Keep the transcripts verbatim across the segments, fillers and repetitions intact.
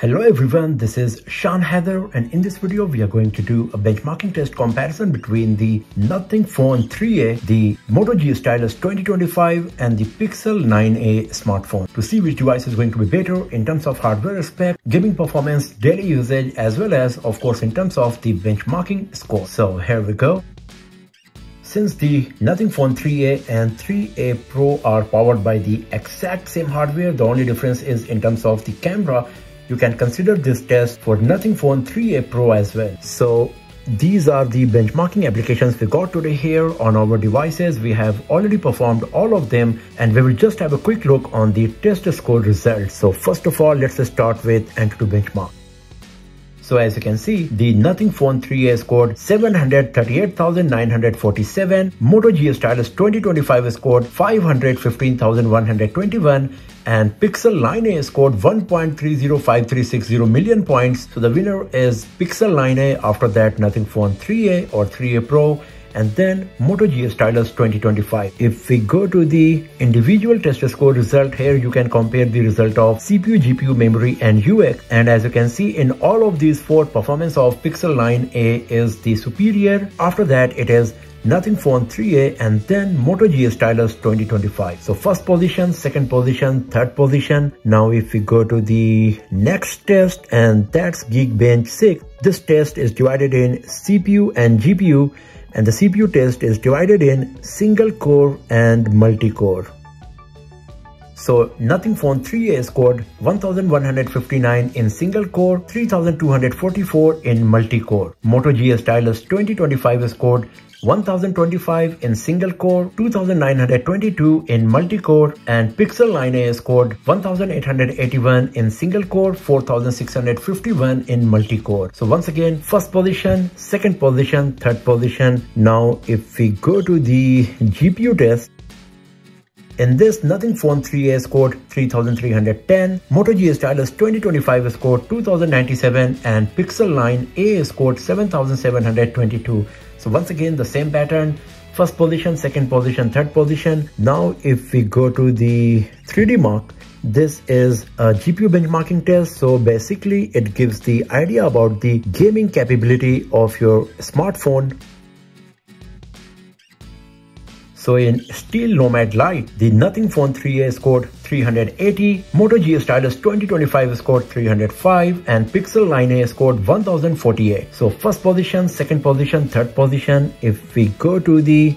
Hello everyone, this is Shaan Haider, and in this video we are going to do a benchmarking test comparison between the Nothing Phone three A, the Moto G Stylus twenty twenty-five and the Pixel nine A smartphone to see which device is going to be better in terms of hardware spec, gaming performance, daily usage, as well as of course in terms of the benchmarking score. So here we go. Since the Nothing Phone three A and three A Pro are powered by the exact same hardware, the only difference is in terms of the camera. You can consider this test for Nothing Phone three A Pro as well. So these are the benchmarking applications we got today here on our devices. We have already performed all of them and we will just have a quick look on the test score results. So first of all, let's start with AnTuTu benchmark. So as you can see, the Nothing Phone three A scored seven hundred thirty-eight thousand nine hundred forty-seven, Moto G Stylus twenty twenty-five scored five hundred fifteen thousand one hundred twenty-one, and Pixel nine A scored one point three zero five three six zero million points. So the winner is Pixel nine A, after that Nothing Phone three A or three A Pro, and then Moto G Stylus twenty twenty-five. If we go to the individual test score result here, you can compare the result of C P U, G P U, memory and U X. And as you can see, in all of these four, performance of Pixel nine A is the superior. After that, it is Nothing Phone three A and then Moto G Stylus twenty twenty-five. So first position, second position, third position. Now if we go to the next test, and that's Geekbench six. This test is divided in C P U and G P U, and the C P U test is divided in single core and multi-core. So Nothing Phone three A scored one thousand one hundred fifty-nine in single core, three thousand two hundred forty-four in multi-core. Moto G Stylus twenty twenty-five scored one thousand twenty-five in single core, two thousand nine hundred twenty-two in multi-core, and Pixel nine A scored one thousand eight hundred eighty-one in single core, four thousand six hundred fifty-one in multi-core. So once again, first position, second position, third position. Now if we go to the G P U test, in this, Nothing Phone three A scored three thousand three hundred ten, Moto G Stylus twenty twenty-five scored two thousand ninety-seven, and Pixel nine A scored seven thousand seven hundred twenty-two. So once again, the same pattern, first position, second position, third position. Now if we go to the three D Mark, this is a G P U benchmarking test. So basically it gives the idea about the gaming capability of your smartphone. So in Steel Nomad Lite, the Nothing Phone three A scored three hundred eighty, Moto G Stylus twenty twenty-five scored three hundred five, and Pixel nine A scored one thousand forty-eight. So first position, second position, third position. If we go to the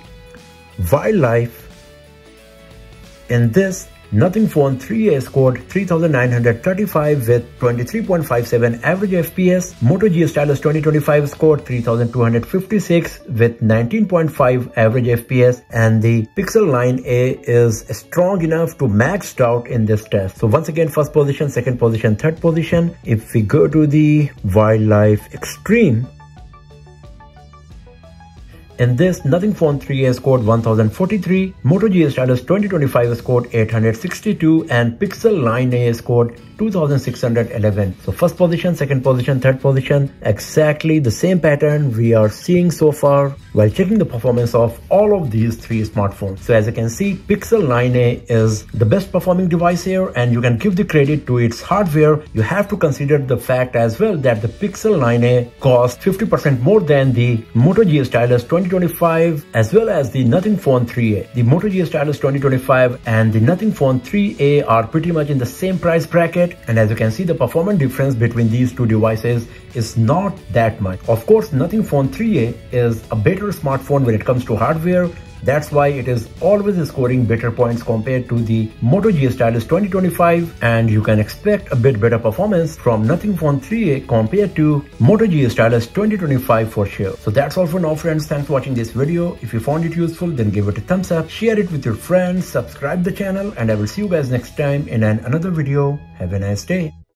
Wildlife, in this, Nothing Phone three A scored three thousand nine hundred thirty-five with twenty-three point five seven average F P S. Moto G Stylus twenty twenty-five scored three thousand two hundred fifty-six with nineteen point five average F P S, and the Pixel nine A is strong enough to max out in this test. So once again, first position, second position, third position. If we go to the Wildlife Extreme, in this, Nothing Phone three A scored one thousand forty-three, Moto G Stylus twenty twenty-five scored eight hundred sixty-two, and Pixel nine A scored two thousand six hundred eleven. So first position, second position, third position, exactly the same pattern we are seeing so far while checking the performance of all of these three smartphones. So as you can see, Pixel nine A is the best performing device here, and you can give the credit to its hardware. You have to consider the fact as well that the Pixel nine A costs fifty percent more than the Moto G Stylus twenty twenty-five as well as the Nothing Phone three A. The Moto G Stylus twenty twenty-five and the Nothing Phone three A are pretty much in the same price bracket, and as you can see, the performance difference between these two devices is not that much. Of course, Nothing Phone three A is a better smartphone when it comes to hardware. That's why it is always scoring better points compared to the Moto G Stylus twenty twenty-five, and you can expect a bit better performance from Nothing Phone three A compared to Moto G Stylus twenty twenty-five for sure. So that's all for now friends, thanks for watching this video. If you found it useful, then give it a thumbs up, share it with your friends, subscribe the channel, and I will see you guys next time in an another video. Have a nice day.